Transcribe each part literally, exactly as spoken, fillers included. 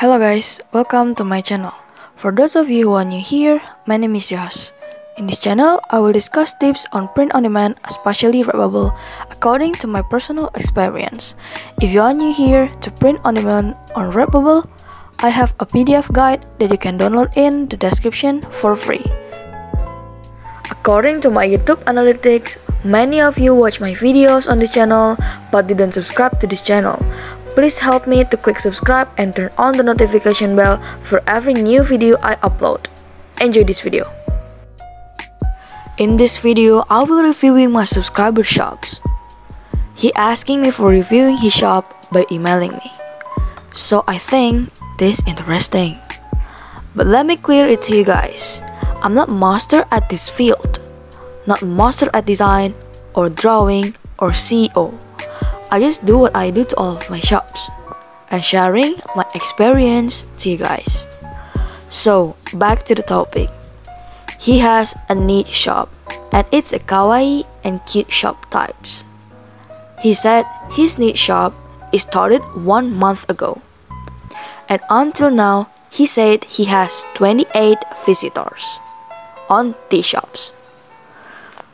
Hello guys, welcome to my channel. For those of you who are new here, my name is Yas. In this channel, I will discuss tips on print on demand, especially Redbubble, according to my personal experience. If you are new here to print on demand on Redbubble, I have a P D F guide that you can download in the description for free. According to my YouTube analytics, many of you watch my videos on this channel but didn't subscribe to this channel. Please help me to click subscribe and turn on the notification bell for every new video I upload. Enjoy this video. In this video, I will reviewing my subscriber shops. He asking me for reviewing his shop by emailing me. So I think this is interesting. But let me clear it to you guys. I'm not master at this field. Not master at design or drawing or C E O. I just do what I do to all of my shops and sharing my experience to you guys. So back to the topic. He has a neat shop and it's a kawaii and cute shop types. He said his neat shop is started one month ago and until now he said he has twenty-eight visitors on these shops.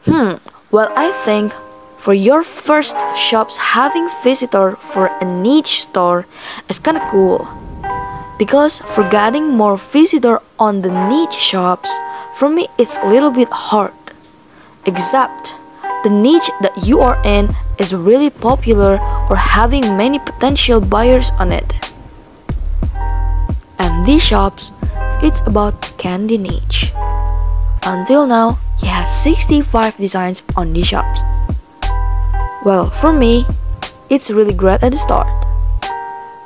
Hmm, well I think for your first shops having visitor for a niche store is kinda cool, because for getting more visitor on the niche shops, for me it's a little bit hard, except the niche that you are in is really popular or having many potential buyers on it. And these shops, it's about candy niche. Until now, he has sixty-five designs on these shops. Well, for me, it's really great at the start,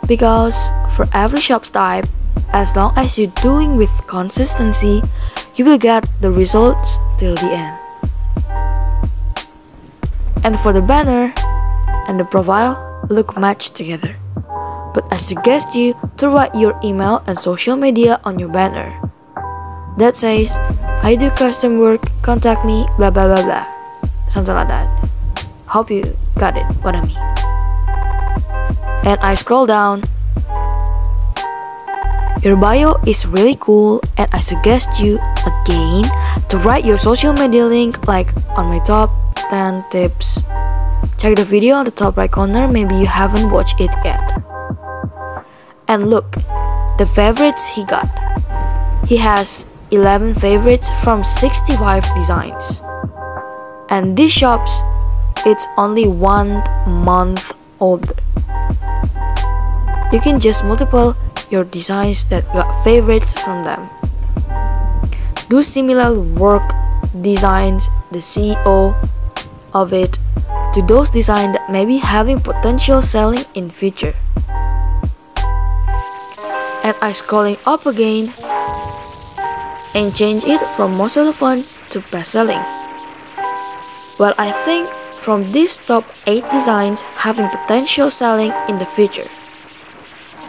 because for every shop's type, as long as you're doing with consistency, you will get the results till the end. And for the banner and the profile look matched together, but I suggest you to write your email and social media on your banner that says, I do custom work, contact me, blah blah blah blah, something like that. Hope you got it, what I mean. And I scroll down. Your bio is really cool and I suggest you again to write your social media link, like on my top ten tips. Check the video on the top right corner, maybe you haven't watched it yet. And look, the favorites he got. He has eleven favorites from sixty-five designs. And these shops, it's only one month old. You can just multiply your designs that got favorites from them. Do similar work designs, the C E O of it, to those designs that may be having potential selling in future. And I scrolling up again and change it from most relevant to best selling. Well, I think from these top eight designs having potential selling in the future.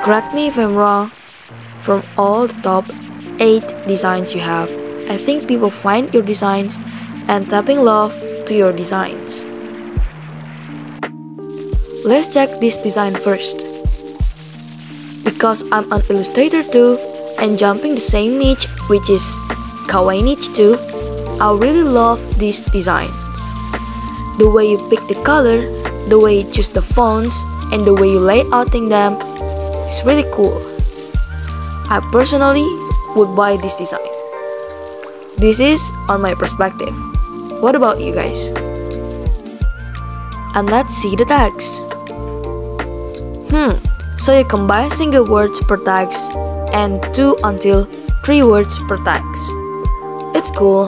Correct me if I'm wrong, from all the top eight designs you have, I think people find your designs and tapping love to your designs. Let's check this design first. Because I'm an illustrator too and jumping the same niche, which is kawaii niche too, I really love this design. The way you pick the color, the way you choose the fonts, and the way you lay outing them is really cool. I personally would buy this design. This is on my perspective. What about you guys? And let's see the tags. Hmm, so you combine single words per tags and two until three words per tags. It's cool.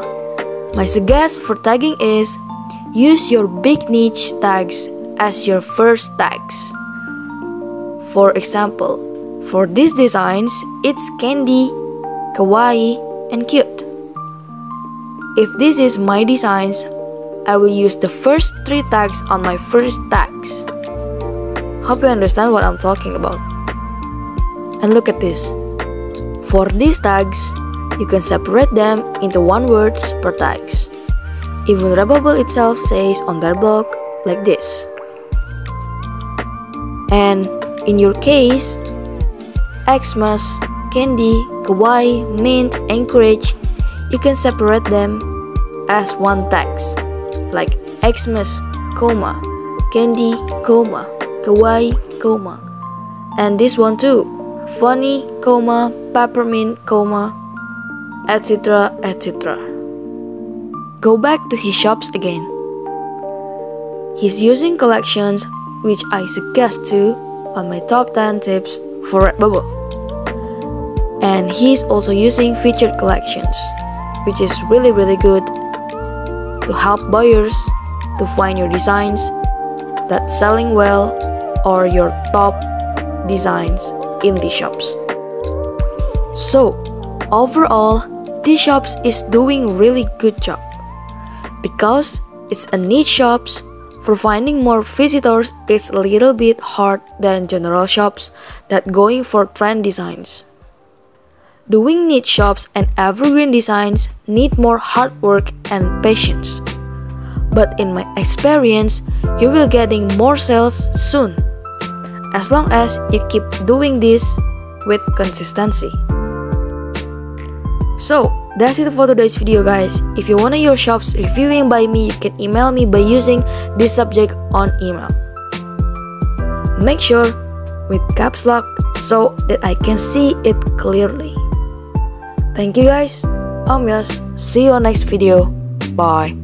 My suggest for tagging is use your big niche tags as your first tags. For example, for these designs, it's candy, kawaii, and cute. If this is my designs, I will use the first three tags on my first tags. Hope you understand what I'm talking about. And look at this. For these tags, you can separate them into one words per tags. Even Redbubble itself says on their blog like this. And in your case, Xmas, candy, kawaii, mint, encourage. You can separate them as one text, like Xmas, comma, candy, comma, kawaii, comma, and this one too, funny, comma, peppermint, comma, et cetera, et cetera. Go back to his shops again. He's using collections, which I suggest too on my top ten tips for Redbubble. And he's also using featured collections, which is really really good to help buyers to find your designs that's selling well or your top designs in the shops. So overall, this shops is doing really good job because it's a niche shops. For finding more visitors is a little bit hard than general shops that going for trend designs. Doing niche shops and evergreen designs need more hard work and patience. But in my experience, you will getting more sales soon, as long as you keep doing this with consistency. So that's it for today's video, guys. If you want your shops reviewing by me, you can email me by using this subject on email. Make sure with caps lock so that I can see it clearly. Thank you guys. I'm Yas. See you on next video. Bye.